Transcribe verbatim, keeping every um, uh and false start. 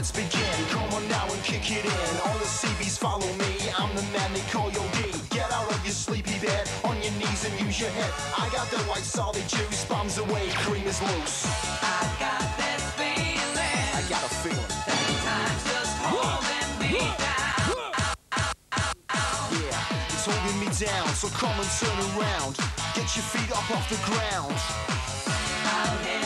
let's begin. Come on now and kick it in. All the C Bs follow me. I'm the man they call Yo D. Get out of your sleepy bed, on your knees and use your head. I got the white solid juice, bombs away, cream is loose. I got this feeling. I got a feeling. That time's just holding me down. Ow, ow, ow. Yeah, it's holding me down, so come and turn around. Get your feet up off the ground. I'll